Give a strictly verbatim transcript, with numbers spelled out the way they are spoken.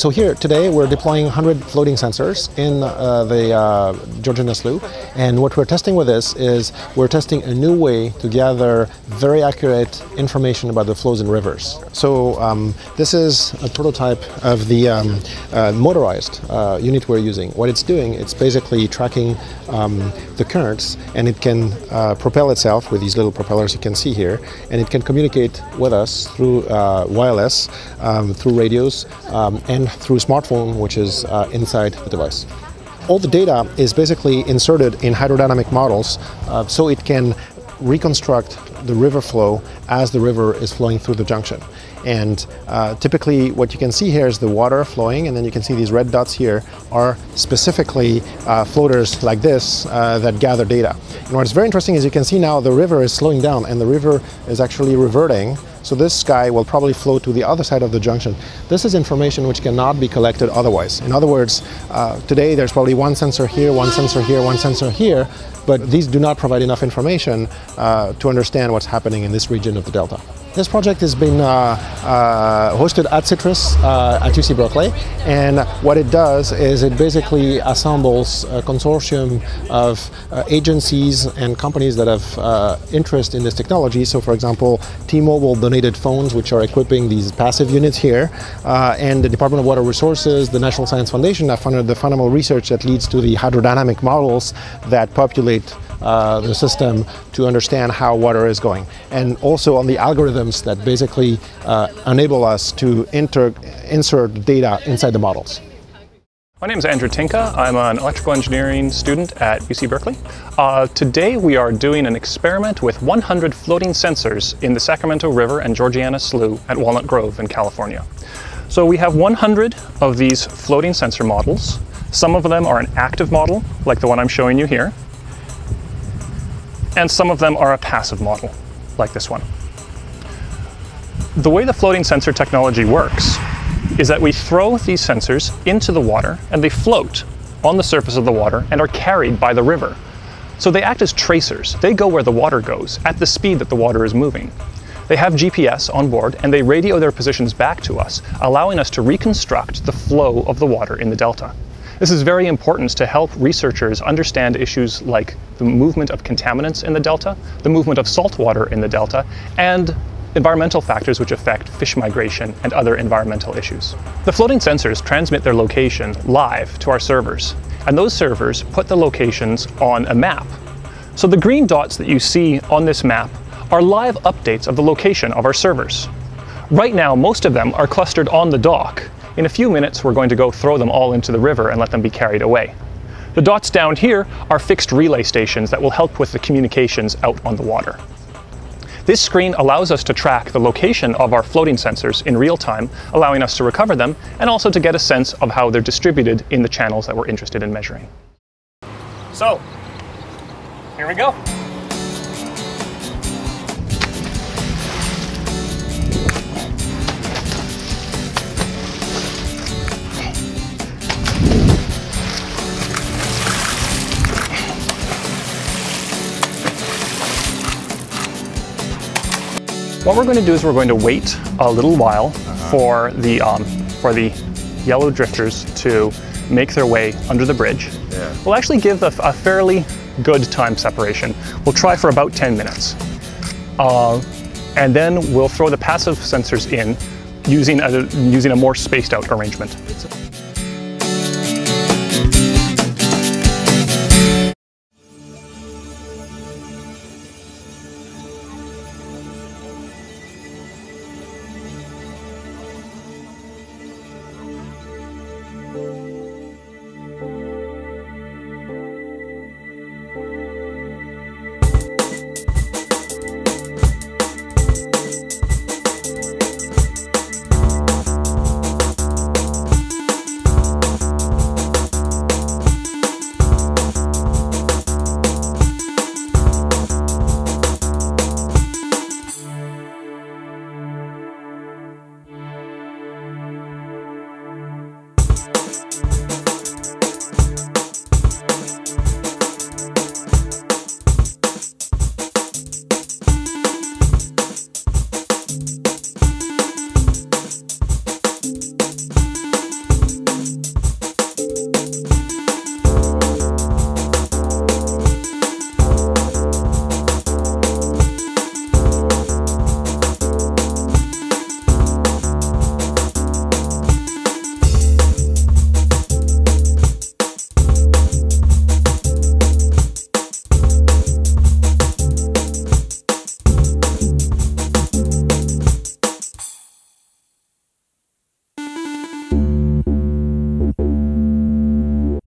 So here today we're deploying one hundred floating sensors in uh, the uh, Georgiana Slough, and what we're testing with this is we're testing a new way to gather very accurate information about the flows in rivers. So um, this is a prototype of the um, uh, motorized uh, unit we're using. What it's doing, it's basically tracking um, the currents, and it can uh, propel itself with these little propellers you can see here, and it can communicate with us through uh, wireless, um, through radios, um, and through smartphone, which is uh, inside the device. All the data is basically inserted in hydrodynamic models uh, so it can reconstruct the river flow as the river is flowing through the junction. And uh, typically what you can see here is the water flowing, and then you can see these red dots here are specifically uh, floaters like this uh, that gather data. And what's very interesting is you can see now the river is slowing down and the river is actually reverting. So this guy will probably flow to the other side of the junction. This is information which cannot be collected otherwise. In other words, uh, today there's probably one sensor here, one sensor here, one sensor here, but these do not provide enough information uh, to understand what's happening in this region of the delta. This project has been uh, uh, hosted at CITRIS uh, at U C Berkeley, and what it does is it basically assembles a consortium of uh, agencies and companies that have uh, interest in this technology. So for example, T-Mobile donated phones which are equipping these passive units here, uh, and the Department of Water Resources, the National Science Foundation have funded the fundamental research that leads to the hydrodynamic models that populate Uh, the system to understand how water is going, and also on the algorithms that basically uh, enable us to inter insert data inside the models. My name is Andrew Tinka. I'm an electrical engineering student at U C Berkeley. Uh, today we are doing an experiment with one hundred floating sensors in the Sacramento River and Georgiana Slough at Walnut Grove in California. So we have one hundred of these floating sensor models. Some of them are an active model, like the one I'm showing you here, and some of them are a passive model, like this one. The way the floating sensor technology works is that we throw these sensors into the water and they float on the surface of the water and are carried by the river. So they act as tracers. They go where the water goes at the speed that the water is moving. They have G P S on board and they radio their positions back to us, allowing us to reconstruct the flow of the water in the delta. This is very important to help researchers understand issues like the movement of contaminants in the delta, the movement of salt water in the delta, and environmental factors which affect fish migration and other environmental issues. The floating sensors transmit their location live to our servers, and those servers put the locations on a map. So the green dots that you see on this map are live updates of the location of our servers. Right now, most of them are clustered on the dock. In a few minutes, we're going to go throw them all into the river and let them be carried away. The dots down here are fixed relay stations that will help with the communications out on the water. This screen allows us to track the location of our floating sensors in real time, allowing us to recover them and also to get a sense of how they're distributed in the channels that we're interested in measuring. So, here we go. What we're going to do is we're going to wait a little while uh-huh. for the um, for the yellow drifters to make their way under the bridge. Yeah. We'll actually give a, a fairly good time separation. We'll try for about ten minutes. Uh, and then we'll throw the passive sensors in using a, using a more spaced out arrangement.